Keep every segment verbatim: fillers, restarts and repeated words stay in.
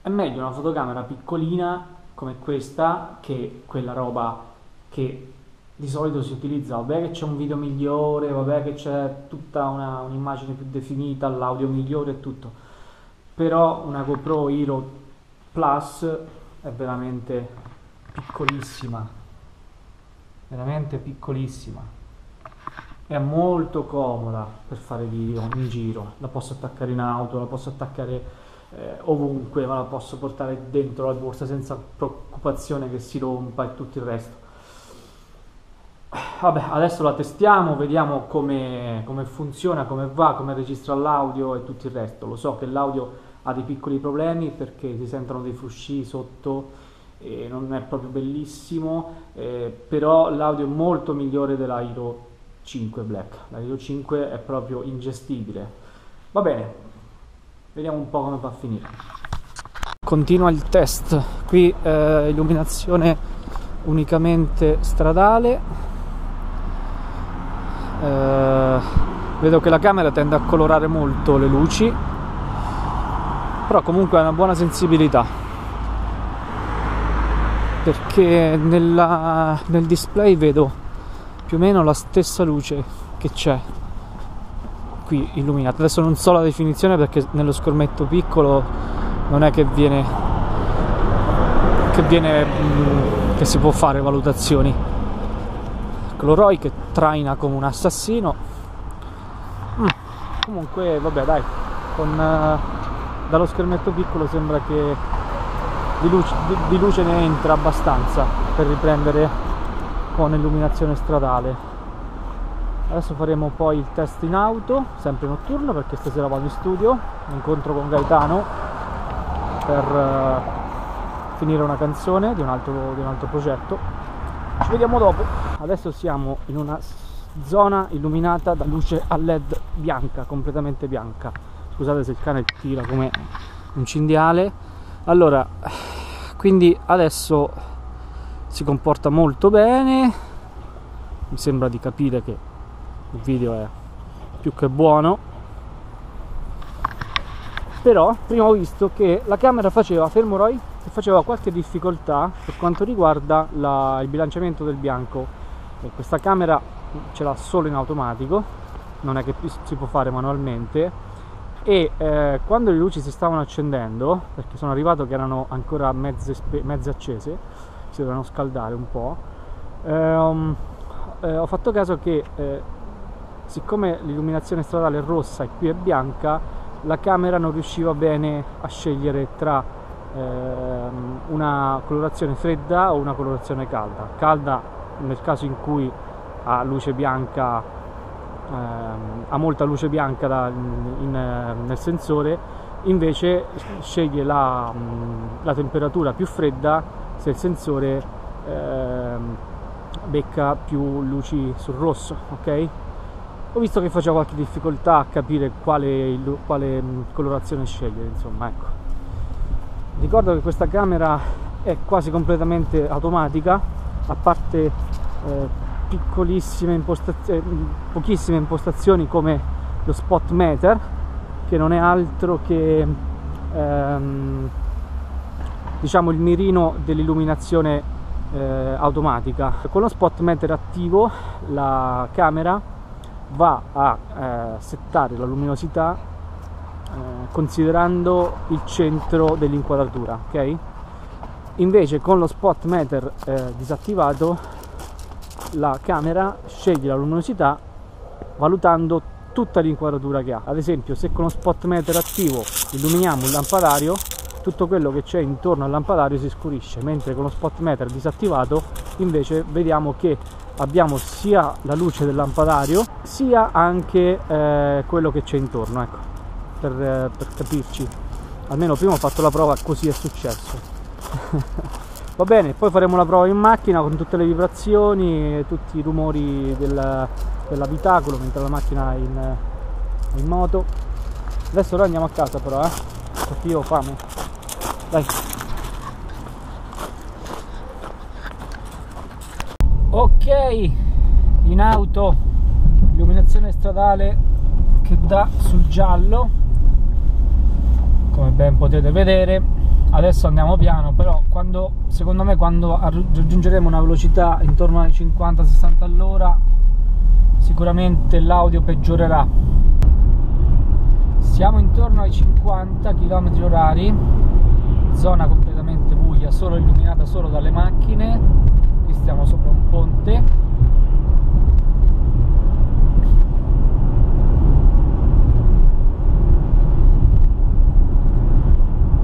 È meglio una fotocamera piccolina come questa che quella roba che di solito si utilizza. Vabbè che c'è un video migliore, vabbè che c'è tutta una, un'immagine più definita, l'audio migliore e tutto, però una GoPro Hero Plus è veramente piccolissima, veramente piccolissima, è molto comoda per fare video in giro, la posso attaccare in auto, la posso attaccare eh, ovunque, ma la posso portare dentro la borsa senza preoccupazione che si rompa e tutto il resto. Vabbè, adesso la testiamo, vediamo come, come funziona, come va, come registra l'audio e tutto il resto. Lo so che l'audio ha dei piccoli problemi perché si sentono dei frusci sotto e non è proprio bellissimo, eh, però l'audio è molto migliore della Hero cinque Black. La Hero cinque è proprio ingestibile. Va bene, vediamo un po' come va a finire. Continua il test, qui eh, illuminazione unicamente stradale. Uh, vedo che la camera tende a colorare molto le luci, però comunque ha una buona sensibilità, perché nella, nel display vedo più o meno la stessa luce che c'è qui illuminata. Adesso non so la definizione perché nello schermetto piccolo non è che viene che viene che si può fare valutazioni. L'Oroi che traina come un assassino. mm. Comunque vabbè dai, con, uh, dallo schermetto piccolo sembra che di luce, di, di luce ne entra abbastanza per riprendere con illuminazione stradale. Adesso faremo poi il test in auto, sempre notturno, perché stasera vado in studio, un incontro con Gaetano per uh, finire una canzone di un altro, di un altro progetto. Ci vediamo dopo. Adesso siamo in una zona illuminata da luce a led bianca, completamente bianca. Scusate se il cane tira come un cinghiale. Allora, quindi adesso si comporta molto bene, mi sembra di capire che il video è più che buono, però prima ho visto che la camera faceva, fermo Roy, che faceva qualche difficoltà per quanto riguarda la, il bilanciamento del bianco. E questa camera ce l'ha solo in automatico, non è che si può fare manualmente, e eh, quando le luci si stavano accendendo, perché sono arrivato che erano ancora mezze, mezze accese, si dovevano scaldare un po', ehm, eh, ho fatto caso che eh, siccome l'illuminazione stradale è rossa e qui è bianca, la camera non riusciva bene a scegliere tra ehm, una colorazione fredda o una colorazione calda. Calda nel caso in cui ha luce bianca, ehm, ha molta luce bianca da, in, in, nel sensore, invece sceglie la, la temperatura più fredda se il sensore ehm, becca più luci sul rosso, ok? Ho visto che faceva qualche difficoltà a capire quale, quale colorazione scegliere, insomma, ecco. Ricordo che questa camera è quasi completamente automatica, a parte eh, piccolissime impostazioni, eh, pochissime impostazioni come lo spot meter, che non è altro che ehm, diciamo il mirino dell'illuminazione eh, automatica. Con lo spot meter attivo la camera va a eh, settare la luminosità eh, considerando il centro dell'inquadratura, ok? Invece con lo spot meter eh, disattivato la camera sceglie la luminosità valutando tutta l'inquadratura che ha. Ad esempio, se con lo spot meter attivo illuminiamo un lampadario, tutto quello che c'è intorno al lampadario si scurisce, mentre con lo spot meter disattivato invece vediamo che abbiamo sia la luce del lampadario sia anche eh, quello che c'è intorno, ecco, per, eh, per capirci. Almeno prima ho fatto la prova, così è successo. Va bene, poi faremo la prova in macchina con tutte le vibrazioni e tutti i rumori del, dell'abitacolo mentre la macchina è in, in moto. Adesso noi andiamo a casa però, eh, perché io ho fame. Dai. Ok, in auto illuminazione stradale che dà sul giallo, come ben potete vedere. Adesso andiamo piano, però quando, secondo me quando raggiungeremo una velocità intorno ai cinquanta sessanta all'ora sicuramente l'audio peggiorerà. Siamo intorno ai cinquanta chilometri orari, zona completamente buia, solo illuminata solo dalle macchine. Qui stiamo sopra un ponte.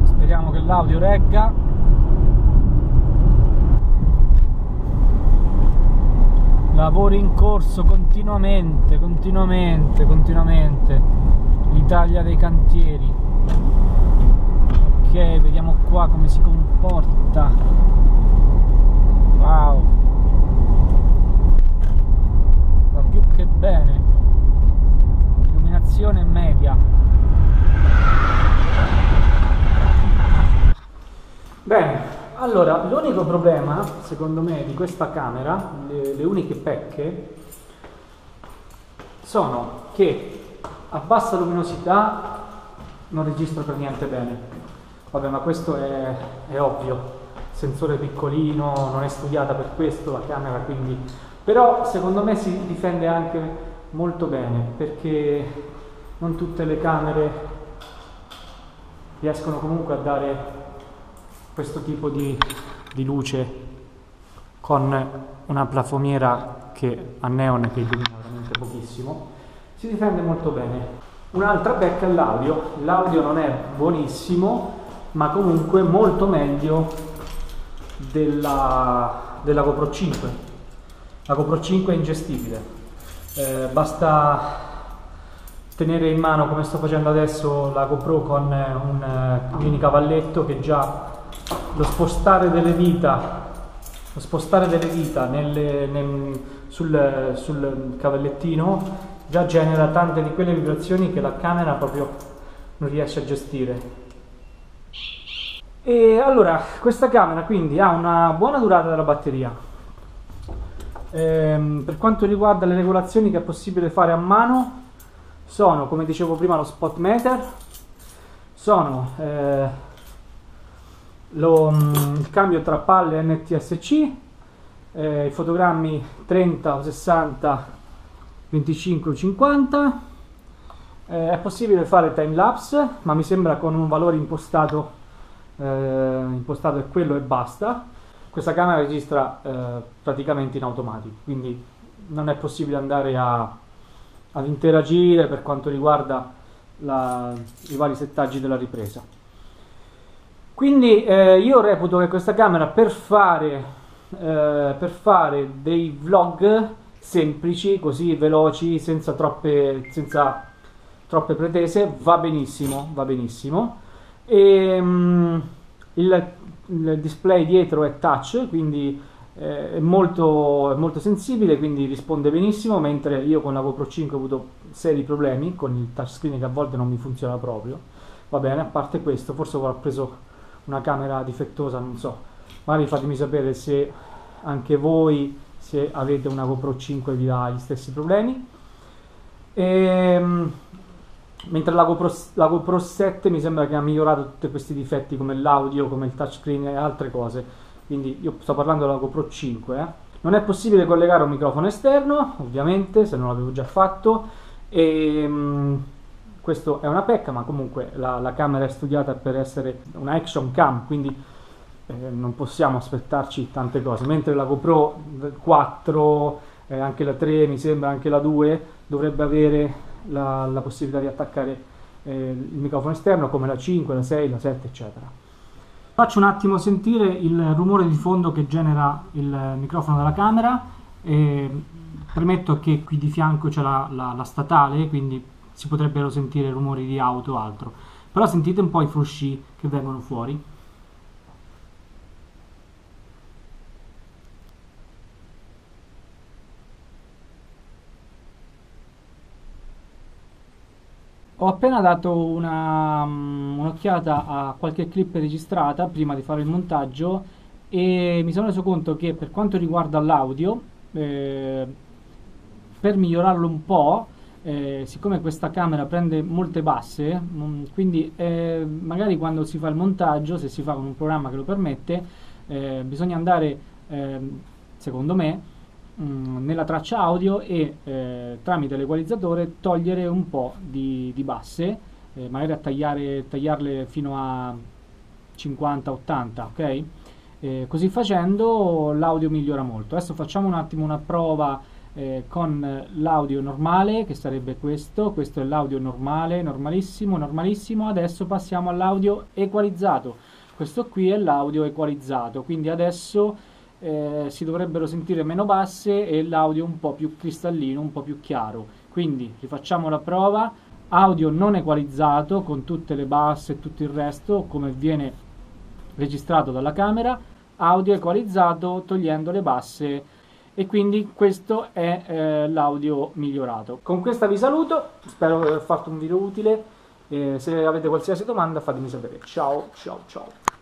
Speriamo che l'audio regga. Lavori in corso continuamente, continuamente, continuamente. L'Italia dei cantieri. Ok, vediamo qua come si comporta. Wow, va più che bene. Illuminazione media. Bene, allora l'unico problema secondo me di questa camera, le, le uniche pecche sono che a bassa luminosità non registro per niente bene. Vabbè, ma questo è, è ovvio, sensore piccolino, non è studiata per questo la camera, quindi. Però secondo me si difende anche molto bene, perché non tutte le camere riescono comunque a dare questo tipo di, di luce con una plafomiera che a neon che illumina veramente pochissimo. Si difende molto bene. Un'altra pecca è l'audio. L'audio non è buonissimo, ma comunque molto meglio della, della GoPro cinque. La GoPro cinque è ingestibile, eh, basta tenere in mano, come sto facendo adesso, la GoPro con un mini cavalletto, che già lo spostare delle dita, lo spostare delle dita nelle, nel, sul, sul cavallettino già genera tante di quelle vibrazioni che la camera proprio non riesce a gestire. E allora questa camera quindi ha una buona durata della batteria. Ehm, per quanto riguarda le regolazioni che è possibile fare a mano, sono, come dicevo prima, lo spot meter, sono eh, lo, il cambio tra P A L e N T S C, eh, i fotogrammi trenta o sessanta, venticinque o cinquanta, eh, è possibile fare time lapse, ma mi sembra con un valore impostato, eh, impostato è quello e basta. Questa camera registra eh, praticamente in automatico, quindi non è possibile andare a ad interagire per quanto riguarda la, i vari settaggi della ripresa. Quindi eh, io reputo che questa camera per fare, eh, per fare dei vlog semplici, così veloci, senza troppe, senza troppe pretese, va benissimo, va benissimo. E, mm, il, il display dietro è touch, quindi è molto, è molto sensibile, quindi risponde benissimo, mentre io con la GoPro cinque ho avuto seri problemi con il touchscreen che a volte non mi funziona proprio. Va bene, a parte questo, forse ho preso una camera difettosa, non so, magari fatemi sapere se anche voi, se avete una GoPro cinque, vi dà gli stessi problemi. E, mentre la GoPro, la GoPro sette mi sembra che ha migliorato tutti questi difetti, come l'audio, come il touchscreen e altre cose. Quindi io sto parlando della GoPro cinque, eh. Non è possibile collegare un microfono esterno, ovviamente, se non l'avevo già fatto, e mh, questo è una pecca, ma comunque la, la camera è studiata per essere una action cam, quindi eh, non possiamo aspettarci tante cose, mentre la GoPro quattro, eh, anche la tre mi sembra, anche la due, dovrebbe avere la, la possibilità di attaccare eh, il microfono esterno, come la cinque, la sei, la sette, eccetera. Faccio un attimo sentire il rumore di fondo che genera il microfono della camera, e premetto che qui di fianco c'è la, la, la statale, quindi si potrebbero sentire rumori di auto o altro, però sentite un po' i frusci che vengono fuori. Ho appena dato un'occhiata um, a qualche clip registrata prima di fare il montaggio e mi sono reso conto che per quanto riguarda l'audio, eh, per migliorarlo un po' eh, siccome questa camera prende molte basse, mh, quindi eh, magari quando si fa il montaggio, se si fa con un programma che lo permette, eh, bisogna andare, eh, secondo me, mh, nella traccia audio e eh, tramite l'equalizzatore togliere un po' di, di basse, eh, magari a tagliare, tagliarle fino a cinquanta ottanta, ok? Eh, così facendo l'audio migliora molto. Adesso facciamo un attimo una prova eh, con l'audio normale, che sarebbe questo. Questo è l'audio normale, normalissimo, normalissimo. Adesso passiamo all'audio equalizzato. Questo qui è l'audio equalizzato, quindi adesso eh, si dovrebbero sentire meno basse e l'audio un po' più cristallino, un po' più chiaro. Quindi rifacciamo la prova. Audio non equalizzato con tutte le basse e tutto il resto come viene registrato dalla camera, audio equalizzato togliendo le basse, e quindi questo è eh, l'audio migliorato. Con questa vi saluto, spero di aver fatto un video utile, eh, se avete qualsiasi domanda fatemi sapere. Ciao ciao ciao.